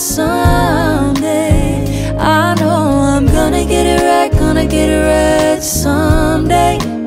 someday. I know I'm gonna get it right, someday.